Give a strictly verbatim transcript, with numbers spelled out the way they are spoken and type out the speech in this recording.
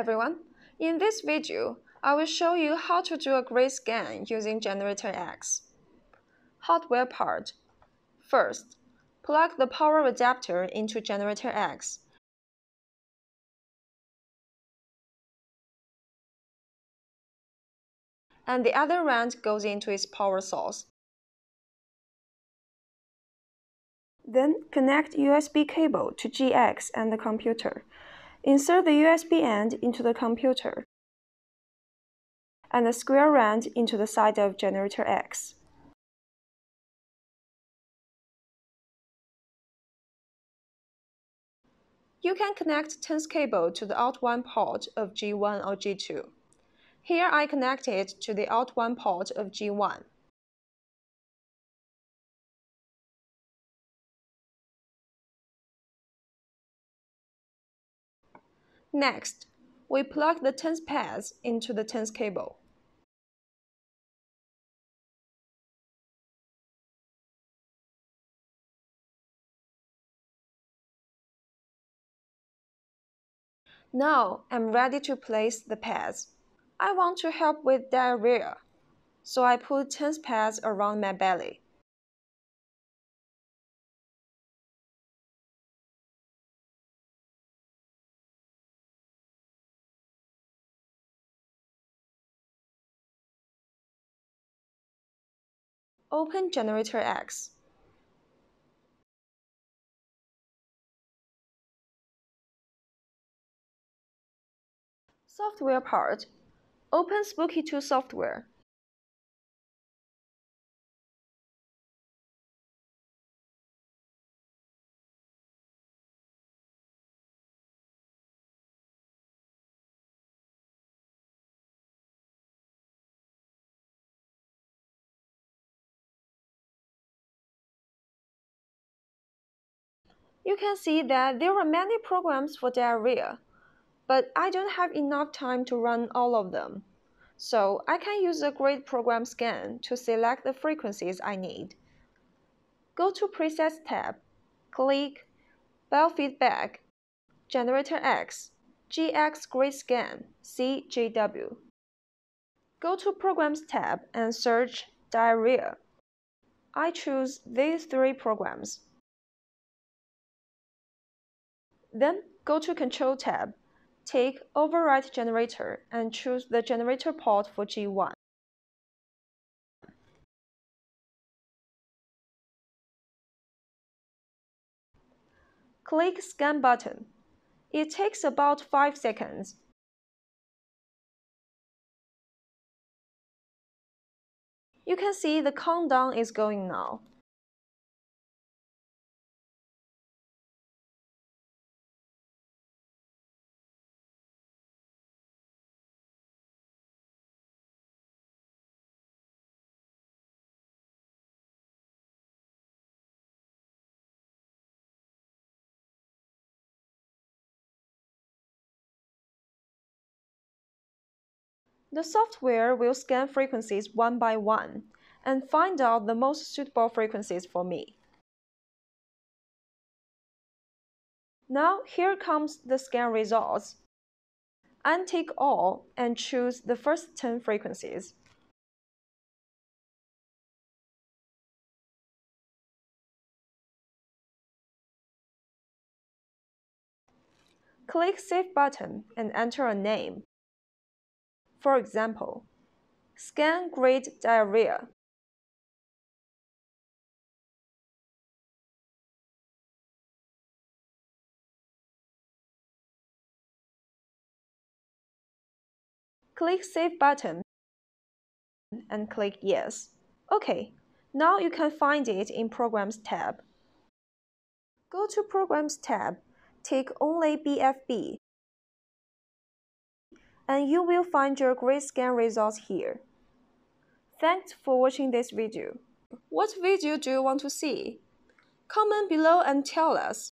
everyone! In this video, I will show you how to do a grade scan using Generator X. Hardware part. First, plug the power adapter into Generator X. And the other end goes into its power source. Then connect U S B cable to G X and the computer. Insert the U S B end into the computer and the square end into the side of Generator X. You can connect TENS cable to the O U T one port of G one or G two. Here I connect it to the O U T one port of G one. Next, we plug the TENS pads into the TENS cable. Now I'm ready to place the pads. I want to help with diarrhea, so I put TENS pads around my belly. Open Generator X. Software part. Open Spooky two software. You can see that there are many programs for diarrhea, but I don't have enough time to run all of them. So I can use the grade program scan to select the frequencies I need. Go to Presets tab, click Biofeedback, Generator X, G X Grade Scan, C G W. Go to Programs tab and search Diarrhea. I choose these three programs. Then go to Control tab, take Override Generator and choose the generator port for G one. Click Scan button. It takes about five seconds. You can see the countdown is going now. The software will scan frequencies one by one and find out the most suitable frequencies for me. Now here comes the scan results. Untick all and choose the first ten frequencies. Click Save button and enter a name. For example, scan grade diarrhea. Click Save button and click Yes. Okay, now you can find it in Programs tab. Go to Programs tab, take only B F B. And you will find your grade scan results here. Thanks for watching this video. What video do you want to see? Comment below and tell us.